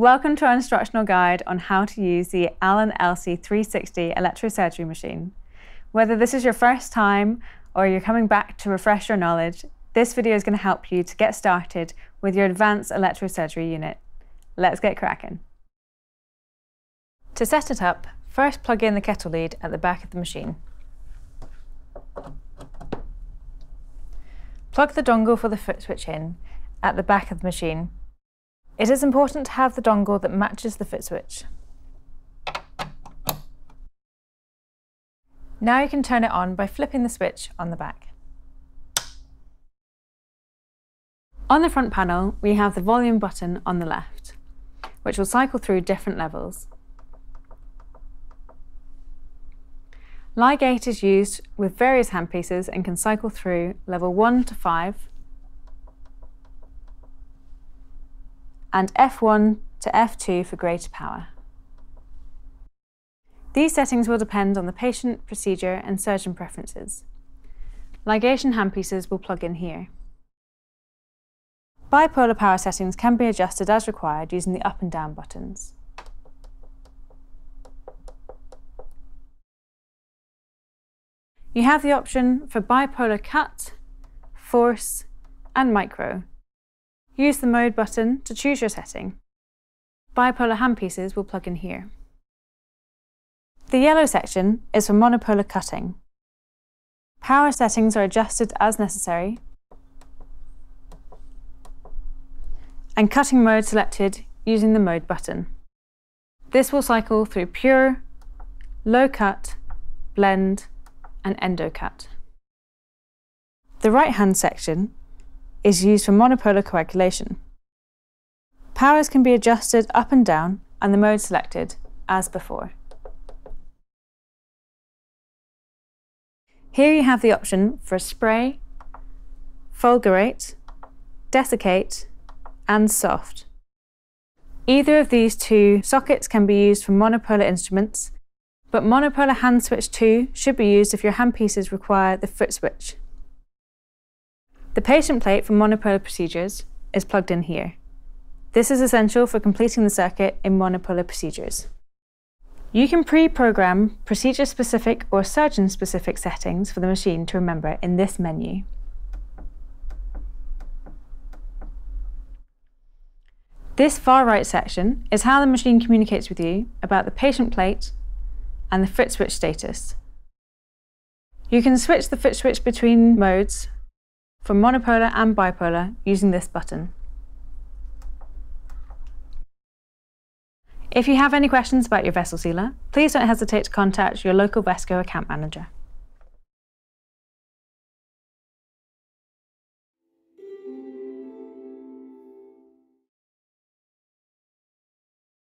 Welcome to our instructional guide on how to use the Alan ELSY-360 electrosurgery machine. Whether this is your first time or you're coming back to refresh your knowledge, this video is going to help you to get started with your advanced electrosurgery unit. Let's get cracking. To set it up, first plug in the kettle lead at the back of the machine. Plug the dongle for the foot switch in at the back of the machine. It is important to have the dongle that matches the foot switch. Now you can turn it on by flipping the switch on the back. On the front panel, we have the volume button on the left, which will cycle through different levels. Ligate is used with various handpieces and can cycle through level 1 to 5, and F1 to F2 for greater power. These settings will depend on the patient, procedure and surgeon preferences. Ligation handpieces will plug in here. Bipolar power settings can be adjusted as required using the up and down buttons. You have the option for bipolar cut, force and micro. Use the mode button to choose your setting. Bipolar handpieces will plug in here. The yellow section is for monopolar cutting. Power settings are adjusted as necessary, and cutting mode selected using the mode button. This will cycle through pure, low cut, blend and endo cut. The right hand section is used for monopolar coagulation. Powers can be adjusted up and down and the mode selected as before. Here you have the option for spray, fulgurate, desiccate and soft. Either of these two sockets can be used for monopolar instruments, but monopolar hand switch 2 should be used if your handpieces require the foot switch. The patient plate for monopolar procedures is plugged in here. This is essential for completing the circuit in monopolar procedures. You can pre-program procedure-specific or surgeon-specific settings for the machine to remember in this menu. This far right section is how the machine communicates with you about the patient plate and the foot switch status. You can switch the foot switch between modes for monopolar and bipolar using this button. If you have any questions about your vessel sealer, please don't hesitate to contact your local Vesco account manager.